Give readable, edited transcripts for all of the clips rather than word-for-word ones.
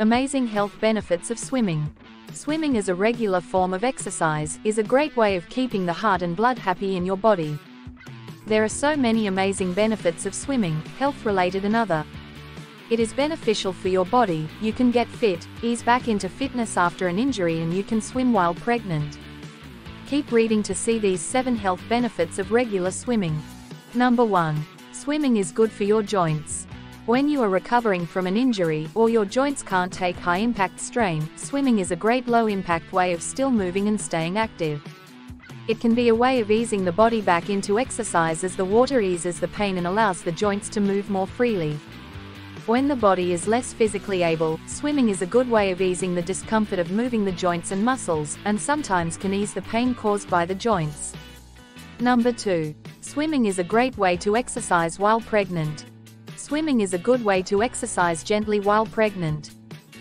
Amazing health benefits of swimming. Swimming as a regular form of exercise is a great way of keeping the heart and blood happy in your body. There are so many amazing benefits of swimming, health-related and other. It is beneficial for your body. You can get fit, ease back into fitness after an injury, and you can swim while pregnant. Keep reading to see these 7 health benefits of regular swimming. Number 1. Swimming is good for your joints. When you are recovering from an injury or your joints can't take high-impact strain, swimming is a great low-impact way of still moving and staying active. It can be a way of easing the body back into exercise as the water eases the pain and allows the joints to move more freely. When the body is less physically able, swimming is a good way of easing the discomfort of moving the joints and muscles, and sometimes can ease the pain caused by the joints. Number 2. Swimming is a great way to exercise while pregnant. Swimming is a good way to exercise gently while pregnant.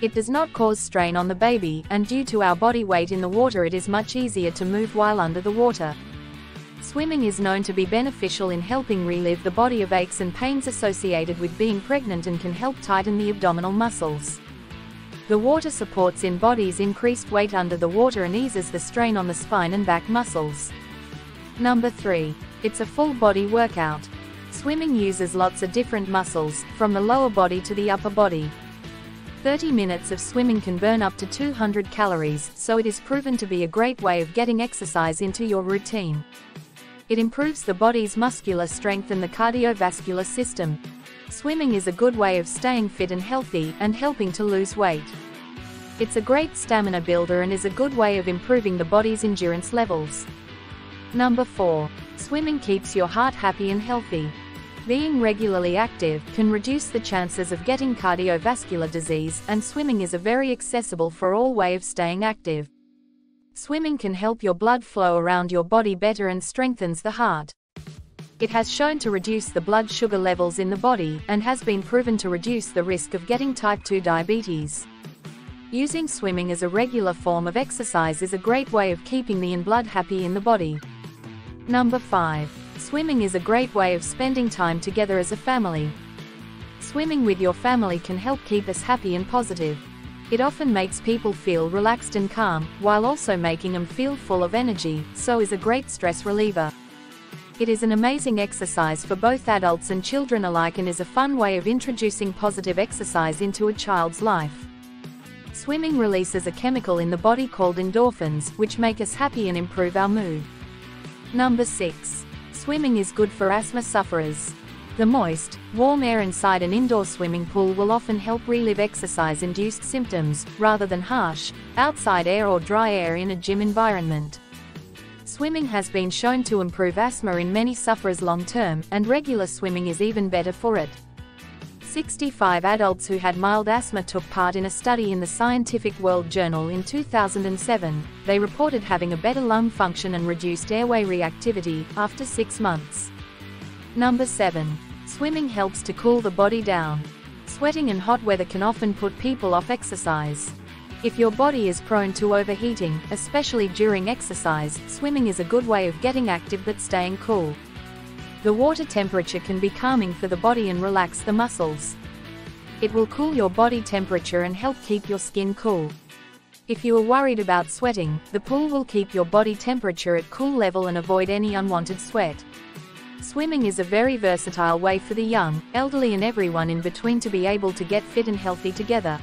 It does not cause strain on the baby, and due to our body weight in the water, it is much easier to move while under the water. Swimming is known to be beneficial in helping relieve the body of aches and pains associated with being pregnant, and can help tighten the abdominal muscles. The water supports in body's increased weight under the water and eases the strain on the spine and back muscles. Number 3. It's a full body workout. Swimming uses lots of different muscles, from the lower body to the upper body. 30 minutes of swimming can burn up to 200 calories, so it is proven to be a great way of getting exercise into your routine. It improves the body's muscular strength and the cardiovascular system. Swimming is a good way of staying fit and healthy, and helping to lose weight. It's a great stamina builder and is a good way of improving the body's endurance levels. Number 4. Swimming keeps your heart happy and healthy. Being regularly active can reduce the chances of getting cardiovascular disease, and swimming is a very accessible for all way of staying active. Swimming can help your blood flow around your body better and strengthens the heart. It has shown to reduce the blood sugar levels in the body, and has been proven to reduce the risk of getting type 2 diabetes. Using swimming as a regular form of exercise is a great way of keeping the blood happy in the body. Number 5. Swimming is a great way of spending time together as a family. Swimming with your family can help keep us happy and positive. It often makes people feel relaxed and calm, while also making them feel full of energy, so is a great stress reliever. It is an amazing exercise for both adults and children alike, and is a fun way of introducing positive exercise into a child's life. Swimming releases a chemical in the body called endorphins, which make us happy and improve our mood. Number 6. Swimming is good for asthma sufferers. The moist, warm air inside an indoor swimming pool will often help relieve exercise-induced symptoms, rather than harsh, outside air or dry air in a gym environment. Swimming has been shown to improve asthma in many sufferers long-term, and regular swimming is even better for it. 65 adults who had mild asthma took part in a study in the Scientific World Journal in 2007. They reported having a better lung function and reduced airway reactivity after 6 months. Number 7. Swimming helps to cool the body down. Sweating and hot weather can often put people off exercise. If your body is prone to overheating, especially during exercise, swimming is a good way of getting active but staying cool. The water temperature can be calming for the body and relax the muscles. It will cool your body temperature and help keep your skin cool. If you are worried about sweating, the pool will keep your body temperature at cool level and avoid any unwanted sweat. Swimming is a very versatile way for the young, elderly and everyone in between to be able to get fit and healthy together.